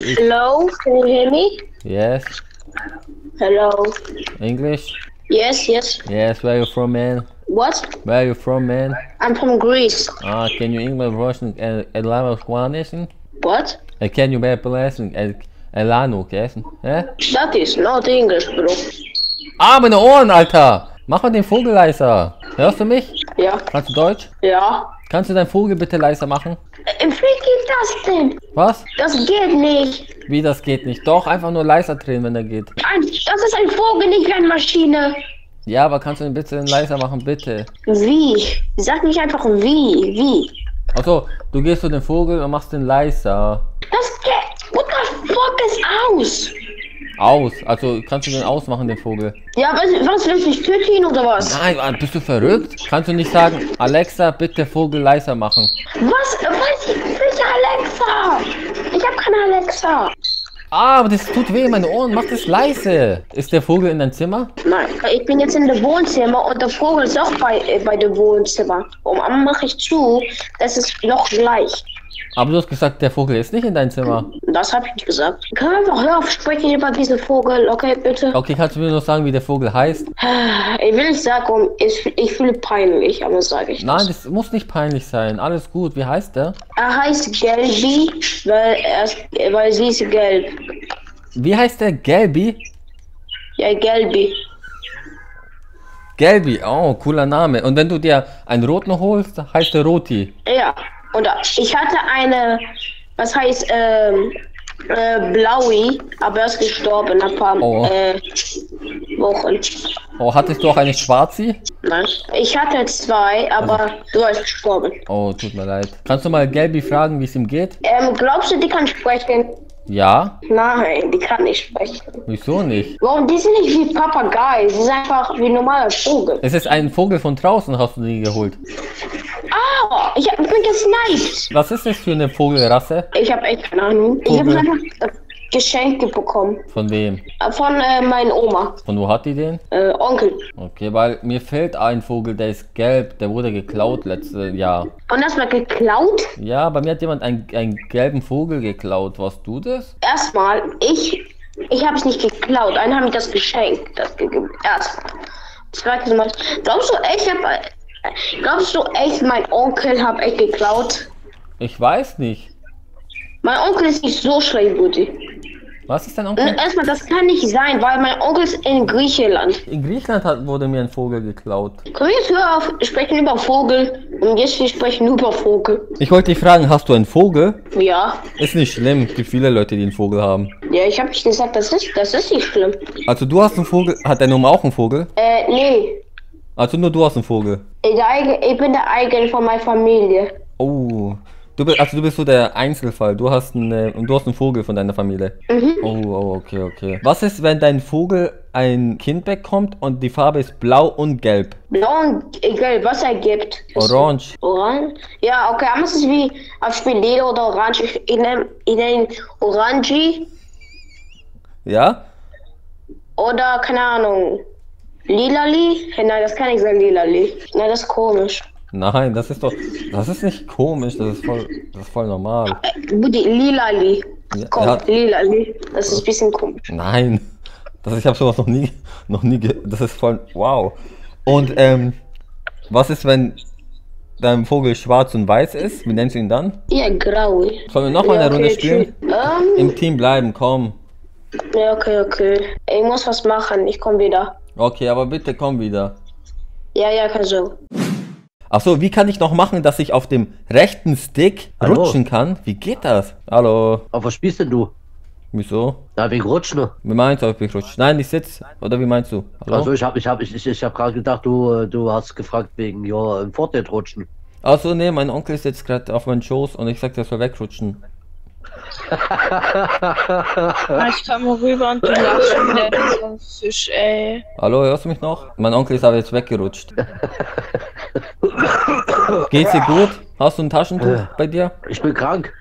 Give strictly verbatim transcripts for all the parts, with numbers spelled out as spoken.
Hello, can you hear me? Yes. Hello. English? Yes, yes. Yes, where are you from, man? What? Where are you from, man? I'm from Greece. Ah, uh, can you English, Russian and Elano Squanish? What? Uh, can you better lesson and Elano Kessen? Eh? That is not English, bro. Ah, meine Ohren, Alter! Mach mal den Vogel leiser. Hörst du mich? Ja. Kannst du Deutsch? Ja. Kannst du deinen Vogel bitte leiser machen? Wie geht das denn? Was? Das geht nicht. Wie, das geht nicht? Doch, einfach nur leiser drehen, wenn er geht. Ein, das ist ein Vogel, nicht eine Maschine. Ja, aber kannst du ihn bitte leiser machen, bitte? Wie? Sag nicht einfach wie, wie. Achso, du gehst zu dem Vogel und machst den leiser. Das geht, what the fuck ist aus? Aus? Also kannst du den ausmachen, den Vogel? Ja, was, willst du nicht töten oder was? Nein, bist du verrückt? Kannst du nicht sagen, Alexa, bitte Vogel leiser machen? Was? Was? Bitte Alexa! Ich hab keine Alexa! Ah, aber das tut weh in meine Ohren, mach das leise! Ist der Vogel in deinem Zimmer? Nein, ich bin jetzt in dem Wohnzimmer und der Vogel ist auch bei, äh, bei dem Wohnzimmer. Und dann mache ich zu, das ist noch gleich. Aber du hast gesagt, der Vogel ist nicht in deinem Zimmer. Das habe ich nicht gesagt. Kann einfach hören, sprechen über diesen Vogel, okay, bitte? Okay, kannst du mir noch sagen, wie der Vogel heißt? Ich will nicht sagen, ich, ich fühle peinlich, aber sage ich nicht. Nein, das muss nicht peinlich sein. Alles gut. Wie heißt der? Er heißt Gelbi, weil, er, weil sie ist gelb. Wie heißt der? Gelbi? Ja, Gelbi. Gelbi, oh, cooler Name. Und wenn du dir einen roten holst, heißt der Roti? Ja. Und ich hatte eine, was heißt, ähm, äh, Blaui, aber er ist gestorben nach ein paar oh. äh, Wochen. Oh, hattest du auch eine Schwarzi? Nein, ich hatte zwei, aber also. Du hast gestorben. Oh, tut mir leid. Kannst du mal Gelbi fragen, wie es ihm geht? Ähm, glaubst du, die kann sprechen? Ja? Nein, die kann nicht sprechen. Wieso nicht? Warum? Die sind nicht wie Papagei, sie sind einfach wie normaler Vogel. Es ist ein Vogel von draußen, hast du den geholt? Ah, ich hab mich gesniped. Was ist das für eine Vogelrasse? Ich hab echt keine Ahnung. Vogel. Ich hab's einfach Geschenke bekommen. Von wem? Von äh, meinen Oma. Von wo hat die den? Äh, Onkel. Okay, weil mir fehlt ein Vogel, der ist gelb, der wurde geklaut letztes Jahr. Und das war geklaut? Ja, bei mir hat jemand einen, einen gelben Vogel geklaut. Warst du das? Erstmal, ich, ich hab's nicht geklaut. Einen haben mir das geschenkt. Das gegeben. Erstmal. Zweites Mal. Glaubst du echt, ich hab... Glaubst du echt, mein Onkel hat echt geklaut? Ich weiß nicht. Mein Onkel ist nicht so schlecht, Buddy. Was ist dein Onkel? Erstmal, das kann nicht sein, weil mein Onkel ist in Griechenland. In Griechenland hat, wurde mir ein Vogel geklaut. Komm, jetzt hör auf, sprechen über Vogel. Und jetzt wir sprechen über Vogel. Ich wollte dich fragen, hast du einen Vogel? Ja. Ist nicht schlimm, es gibt viele Leute, die einen Vogel haben. Ja, ich habe nicht gesagt, das ist, das ist nicht schlimm. Also du hast einen Vogel, hat deine Oma auch einen Vogel? Äh, nee. Also nur du hast einen Vogel? Ich bin der Eigen von meiner Familie. Oh, du bist, also du bist so der Einzelfall. Du hast, eine, du hast einen Vogel von deiner Familie. Mhm. Oh, oh, okay, okay. Was ist, wenn dein Vogel ein Kind bekommt und die Farbe ist blau und gelb? Blau und gelb, was ergibt? Orange. Orange? Ja, okay, aber es ist wie auf Spinele oder Orange. Ich nenne ihn Orange. Ja? Oder, keine Ahnung. Lilali? Hey, nein, das kann nicht sein, Lilali. Nein, das ist komisch. Nein, das ist doch... Das ist nicht komisch, das ist voll, das ist voll normal. Buddy, Lilali. Ja, komm, ja. Lilali. Das ist ein bisschen komisch. Nein. Das, ich habe sowas noch nie... Noch nie ge das ist voll... Wow. Und, ähm... was ist, wenn dein Vogel schwarz und weiß ist? Wie nennst du ihn dann? Ja, grau. Sollen wir nochmal ja, eine okay, Runde spielen? Um, Im Team bleiben, komm. Ja, okay, okay. Ich muss was machen, ich komm wieder. Okay, aber bitte komm wieder. Ja, ja, kann so. Achso, wie kann ich noch machen, dass ich auf dem rechten Stick Hallo. rutschen kann? Wie geht das? Hallo. Auf was spielst denn du? Wieso? Na, wegen Rutschen. Wie meinst du, ob ich rutsche? Nein, ich sitze. Oder wie meinst du? Hallo? Also ich habe ich hab, ich, ich hab gerade gedacht, du, du hast gefragt wegen ja, im Fortnite rutschen. Achso, nee, mein Onkel ist jetzt gerade auf meinen Schoß und ich sag, der soll wegrutschen. Ich komm rüber und du lachst schon wieder so ein Fisch, ey. Hallo, hörst du mich noch? Mein Onkel ist aber jetzt weggerutscht. Geht's dir gut? Hast du ein Taschentuch bei dir? Ich bin krank.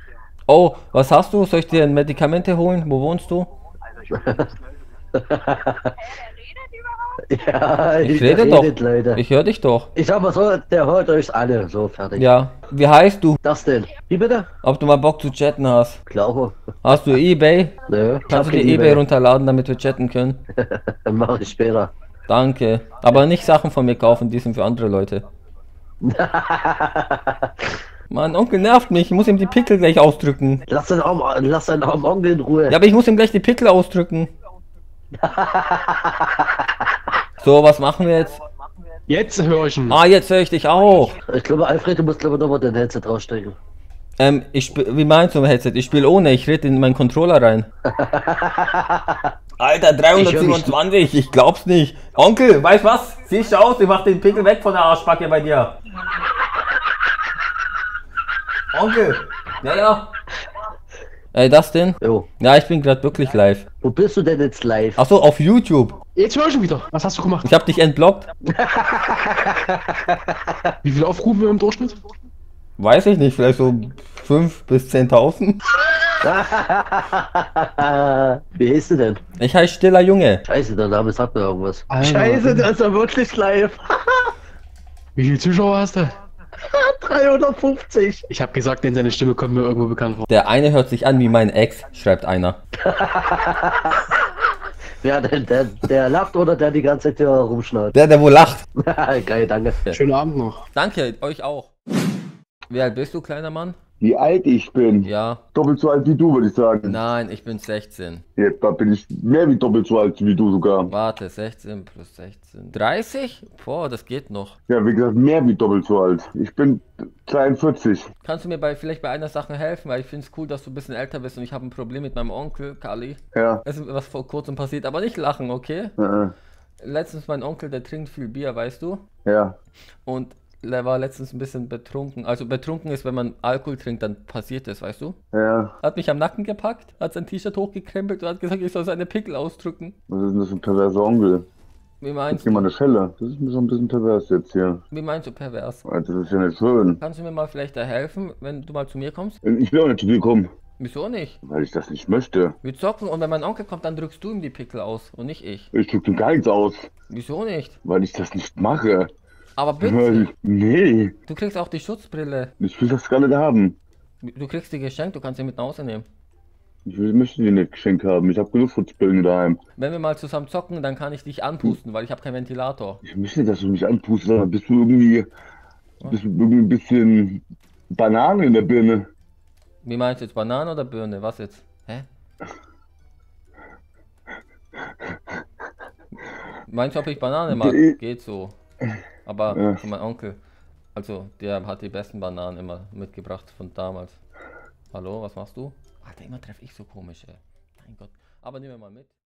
Oh, was hast du? Soll ich dir Medikamente holen? Wo wohnst du? Also ich bin nicht. Hä, wer redet überhaupt? Ja, ich, ich rede doch. Leute. Ich höre dich doch. Ich sag mal so, der hört euch alle so fertig. Ja. Wie heißt du? Das denn? Wie bitte? Ob du mal Bock zu chatten hast? Klar. Hast du eBay? Nö. Kannst du dir eBay runterladen, damit wir chatten können? Mach ich später. Danke. Aber nicht Sachen von mir kaufen, die sind für andere Leute. Mann, Onkel nervt mich. Ich muss ihm die Pickel gleich ausdrücken. Lass deinen Arm, lass deinen Arm Onkel in Ruhe. Ja, aber ich muss ihm gleich die Pickel ausdrücken. So, was machen wir jetzt? Jetzt höre ich ihn. Ah, jetzt höre ich dich auch. Ich glaube, Alfred, du musst glaube ich nochmal dein Headset rausstecken. Ähm, ich wie meinst du Headset? Ich spiele ohne, ich rede in meinen Controller rein. Alter, dreihundertsiebenundzwanzig, ich glaub's nicht. Onkel, weißt was? Siehst du aus, ich mach den Pickel weg von der Arschbacke bei dir. Onkel, ja, ja. Ey, das denn? Jo. Ja, ich bin gerade wirklich live. Wo bist du denn jetzt live? Ach so, auf YouTube. Jetzt höre ich schon wieder. Was hast du gemacht? Ich hab dich entblockt. Wie viel Aufrufe wir im Durchschnitt? Weiß ich nicht, vielleicht so fünf bis zehntausend. Wie heißt du denn? Ich heiße Stiller Junge. Scheiße, der Name sagt mir irgendwas. Alter. Scheiße, der ist ja wirklich live. Wie viele Zuschauer hast du? dreihundertfünfzig. Ich habe gesagt, denn seine Stimme kommt mir irgendwo bekannt vor. Der eine hört sich an wie mein Ex, schreibt einer. Wer denn? Der, der lacht oder der die ganze Tür rumschnallt? Der, der wohl lacht. Geil, danke. Schönen Abend noch. Danke, euch auch. Wie alt bist du, kleiner Mann? Wie alt ich bin? Ja. Doppelt so alt wie du, würde ich sagen. Nein, ich bin sechzehn. Ja, da bin ich mehr wie doppelt so alt wie du sogar. Warte, sechzehn plus sechzehn. dreißig? Boah, das geht noch. Ja, wie gesagt, mehr wie doppelt so alt. Ich bin zweiundvierzig. Kannst du mir bei, vielleicht bei einer Sache helfen? Weil ich finde es cool, dass du ein bisschen älter bist und ich habe ein Problem mit meinem Onkel, Kali. Ja. Es ist was vor kurzem passiert, aber nicht lachen, okay? Ja. Letztens mein Onkel, der trinkt viel Bier, weißt du? Ja. Und... der war letztens ein bisschen betrunken. Also betrunken ist, wenn man Alkohol trinkt, dann passiert das, weißt du? Ja. Hat mich am Nacken gepackt, hat sein T-Shirt hochgekrempelt und hat gesagt, ich soll seine Pickel ausdrücken. Was ist denn das für ein perverser Onkel? Wie meinst du? Gib mal eine Schelle. Das ist mir so ein bisschen pervers jetzt hier. Wie meinst du pervers? Das ist ja nicht schön. Kannst du mir mal vielleicht da helfen, wenn du mal zu mir kommst? Ich will auch nicht zu dir kommen. Wieso nicht? Weil ich das nicht möchte. Wir zocken und wenn mein Onkel kommt, dann drückst du ihm die Pickel aus und nicht ich. Ich drück dir gar nichts aus. Wieso nicht? Weil ich das nicht mache. Aber bitte. Nee. Du kriegst auch die Schutzbrille. Ich will das gerade haben. Du kriegst die geschenkt, du kannst sie mit nach Hause nehmen. Ich möchte die nicht geschenkt haben, ich habe genug Schutzbrillen daheim. Wenn wir mal zusammen zocken, dann kann ich dich anpusten, weil ich habe keinen Ventilator. Ich möchte nicht, dass du mich anpustest, aber bist du irgendwie, bist du irgendwie ein bisschen Banane in der Birne. Wie meinst du jetzt, Banane oder Birne? Was jetzt? Hä? Meinst du, ob ich Banane mag? Geht so. Aber ja. Mein Onkel, also der hat die besten Bananen immer mitgebracht von damals. Hallo, was machst du? Alter, immer treffe ich so komische. Mein Gott, aber nehmen wir mal mit.